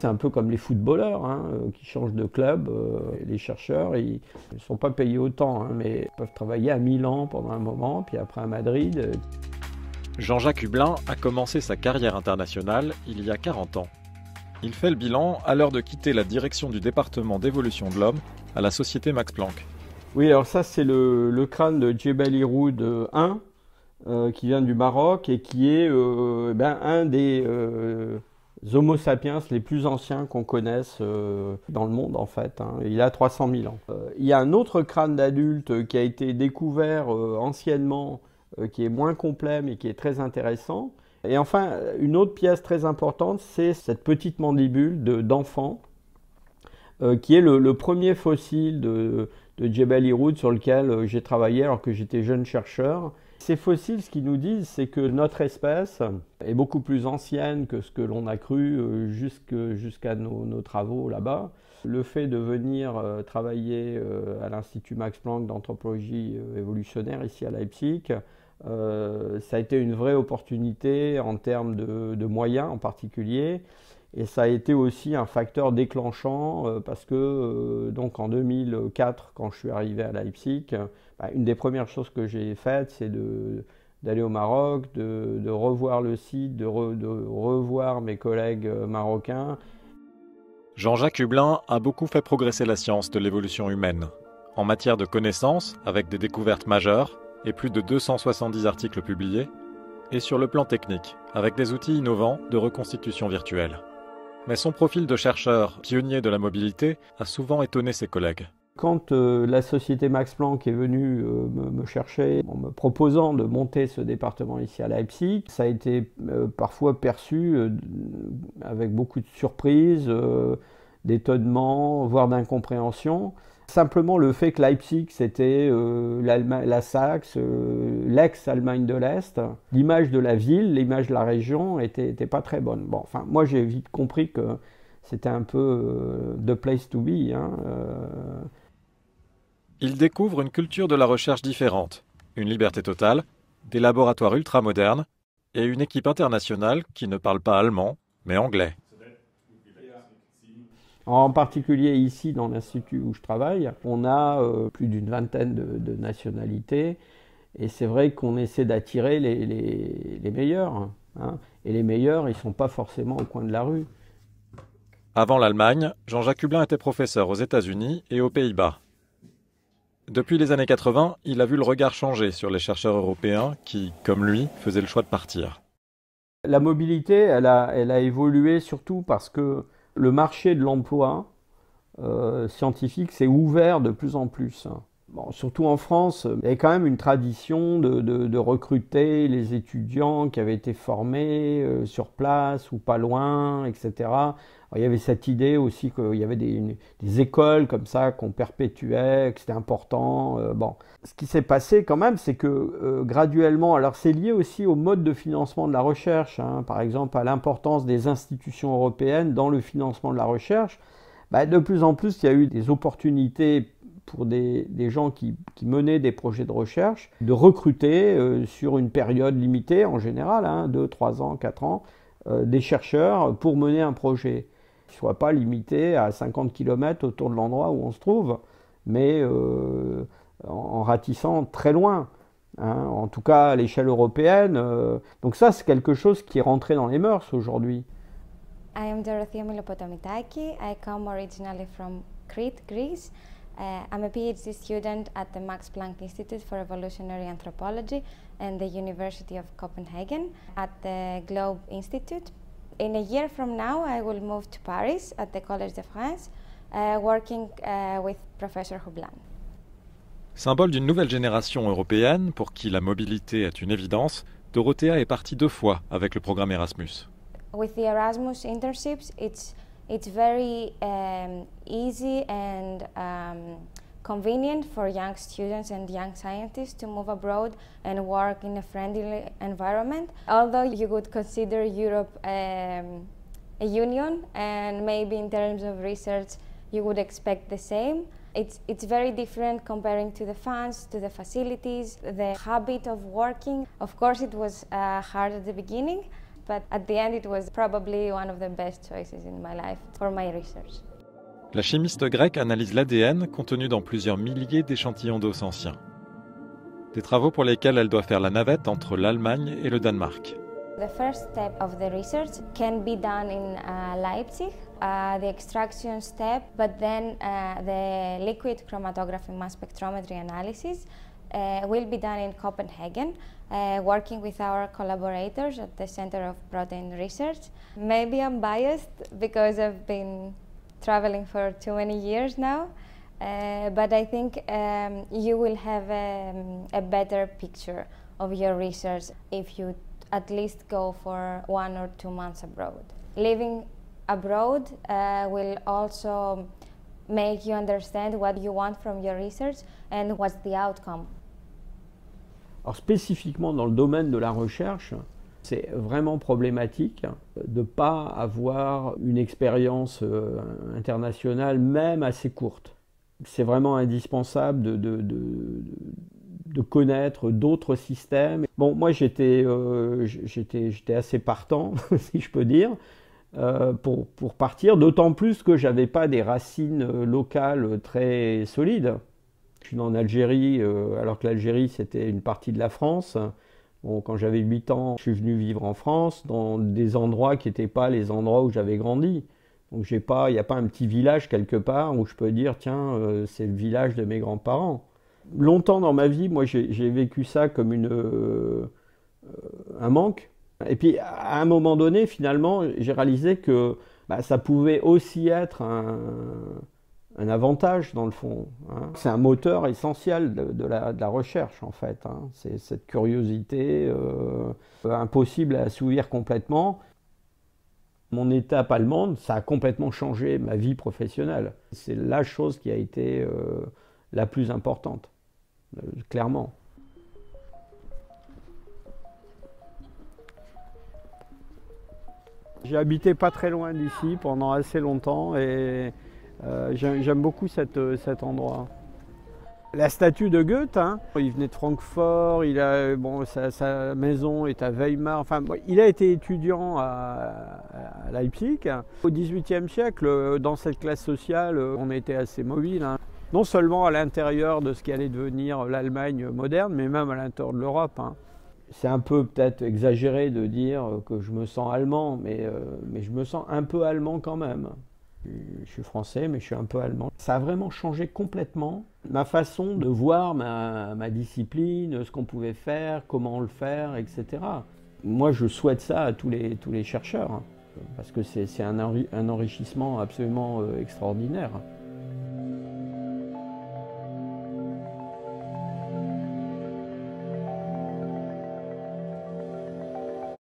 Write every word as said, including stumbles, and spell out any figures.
C'est un peu comme les footballeurs hein, qui changent de club. Les chercheurs, ils ne sont pas payés autant, hein, mais ils peuvent travailler à Milan pendant un moment, puis après à Madrid. Jean-Jacques Hublin a commencé sa carrière internationale il y a quarante ans. Il fait le bilan à l'heure de quitter la direction du département d'évolution de l'homme à la société Max Planck. Oui, alors ça c'est le, le crâne de Jebel Irhoud un, euh, qui vient du Maroc et qui est euh, ben, un des... Euh, Homo sapiens les plus anciens qu'on connaisse euh, dans le monde en fait, hein. Il a trois cent mille ans. Euh, il y a un autre crâne d'adulte qui a été découvert euh, anciennement, euh, qui est moins complet mais qui est très intéressant. Et enfin, une autre pièce très importante, c'est cette petite mandibule de, d'enfant, euh, qui est le, le premier fossile de, de Jebel Irhoud sur lequel j'ai travaillé alors que j'étais jeune chercheur. Ces fossiles, ce qu'ils nous disent, c'est que notre espèce est beaucoup plus ancienne que ce que l'on a cru jusqu'à nos, nos travaux là-bas. Le fait de venir travailler à l'Institut Max Planck d'anthropologie évolutionnaire ici à Leipzig, ça a été une vraie opportunité en termes de, de moyens en particulier. Et ça a été aussi un facteur déclenchant parce que donc en deux mille quatre, quand je suis arrivé à Leipzig, une des premières choses que j'ai faites, c'est d'aller au Maroc, de, de revoir le site, de, re, de revoir mes collègues marocains. Jean-Jacques Hublin a beaucoup fait progresser la science de l'évolution humaine. En matière de connaissances, avec des découvertes majeures et plus de deux cent soixante-dix articles publiés, et sur le plan technique, avec des outils innovants de reconstitution virtuelle. Mais son profil de chercheur pionnier de la mobilité a souvent étonné ses collègues. Quand euh, la société Max Planck est venue euh, me, me chercher en me proposant de monter ce département ici à Leipzig, ça a été euh, parfois perçu euh, avec beaucoup de surprise, euh, d'étonnement, voire d'incompréhension. Simplement le fait que Leipzig, c'était euh, la Saxe, euh, l'ex-Allemagne de l'Est, l'image de la ville, l'image de la région n'était pas très bonne. Bon, enfin, moi j'ai vite compris que c'était un peu euh, the place to be. Hein, euh... Il découvre une culture de la recherche différente, une liberté totale, des laboratoires ultramodernes et une équipe internationale qui ne parle pas allemand, mais anglais. En particulier ici, dans l'institut où je travaille, on a euh, plus d'une vingtaine de, de nationalités. Et c'est vrai qu'on essaie d'attirer les, les, les meilleurs. Hein. Et les meilleurs, ils ne sont pas forcément au coin de la rue. Avant l'Allemagne, Jean-Jacques Hublin était professeur aux États-Unis et aux Pays-Bas. Depuis les années quatre-vingt, il a vu le regard changer sur les chercheurs européens qui, comme lui, faisaient le choix de partir. La mobilité, elle a, elle a évolué surtout parce que le marché de l'emploi euh, scientifique s'est ouvert de plus en plus. Bon, surtout en France, il y avait quand même une tradition de, de, de recruter les étudiants qui avaient été formés euh, sur place ou pas loin, et cetera. Alors, il y avait cette idée aussi qu'il y avait des, une, des écoles comme ça qu'on perpétuait, que c'était important. Euh, bon. Ce qui s'est passé quand même, c'est que euh, graduellement, alors c'est lié aussi au mode de financement de la recherche, hein, par exemple à l'importance des institutions européennes dans le financement de la recherche, bah, de plus en plus il y a eu des opportunités pour des, des gens qui, qui menaient des projets de recherche, de recruter euh, sur une période limitée, en général, hein, deux, trois ans, quatre ans, euh, des chercheurs pour mener un projet, qui ne soit pas limité à cinquante kilomètres autour de l'endroit où on se trouve, mais euh, en, en ratissant très loin, hein, en tout cas à l'échelle européenne. Euh, donc ça, c'est quelque chose qui est rentré dans les mœurs aujourd'hui. I am Dorothéa. I come originally from Crete, Greece. Uh, I'm a PhD student at the Max Planck Institute for Evolutionary Anthropology and the University of Copenhagen at the Globe Institute. In a year from now, I will move to Paris at the Collège de France, uh, working uh, with Professor Hublin. Symbole d'une nouvelle génération européenne pour qui la mobilité est une évidence, Dorothéa est partie deux fois avec le programme Erasmus. With the Erasmus internships, it's It's very um, easy and um, convenient for young students and young scientists to move abroad and work in a friendly environment. Although you would consider Europe um, a union, and maybe in terms of research you would expect the same, it's, it's very different comparing to the funds, to the facilities, the habit of working. Of course it was uh, hard at the beginning. but at the end it was probably one of the best choices in my life for my research. La chimiste grecque analyse l'A D N contenu dans plusieurs milliers d'échantillons d'os anciens. Des travaux pour lesquels elle doit faire la navette entre l'Allemagne et le Danemark. The first step of the research can be done in uh, Leipzig, uh, the extraction step, but then uh, the liquid chromatography mass spectrometry analysis uh, will be done in Copenhagen, uh, working with our collaborators at the Center of Protein Research. Maybe I'm biased because I've been traveling for too many years now, uh, but I think um, you will have um, a better picture of your research if you at least go for one or two months abroad. Living abroad uh, will also make you understand what you want from your research and what's the outcome. Alors spécifiquement dans le domaine de la recherche, c'est vraiment problématique de ne pas avoir une expérience internationale, même assez courte. C'est vraiment indispensable de, de, de, de connaître d'autres systèmes. Bon, moi j'étais euh, j'étais j'étais assez partant, si je peux dire, euh, pour, pour partir, d'autant plus que j'avais pas des racines locales très solides. Je suis né en Algérie, euh, alors que l'Algérie c'était une partie de la France. Bon, quand j'avais huit ans, je suis venu vivre en France, dans des endroits qui n'étaient pas les endroits où j'avais grandi. Donc j'ai pas, il n'y a pas un petit village quelque part où je peux dire, tiens, euh, c'est le village de mes grands-parents. Longtemps dans ma vie, moi j'ai vécu ça comme une, euh, un manque. Et puis à un moment donné, finalement, j'ai réalisé que bah, ça pouvait aussi être un, un avantage dans le fond. Hein. C'est un moteur essentiel de, de, la, de la recherche en fait. Hein. C'est cette curiosité euh, impossible à assouvir complètement. Mon étape allemande, ça a complètement changé ma vie professionnelle. C'est la chose qui a été euh, la plus importante, euh, clairement. J'ai habité pas très loin d'ici pendant assez longtemps et euh, j'aime beaucoup cette, cet endroit. La statue de Goethe, hein, il venait de Francfort, il a, bon, sa, sa maison est à Weimar, enfin, bon, il a été étudiant à, à Leipzig. Au dix-huitième siècle, dans cette classe sociale, on était assez mobile. Hein. Non seulement à l'intérieur de ce qu'allait devenir l'Allemagne moderne, mais même à l'intérieur de l'Europe. Hein. C'est un peu peut-être exagéré de dire que je me sens allemand, mais, euh, mais je me sens un peu allemand quand même. Je suis français, mais je suis un peu allemand. Ça a vraiment changé complètement ma façon de voir ma, ma discipline, ce qu'on pouvait faire, comment le faire, et cetera. Moi, je souhaite ça à tous les, tous les chercheurs, hein, parce que c'est un, un enrichissement absolument extraordinaire.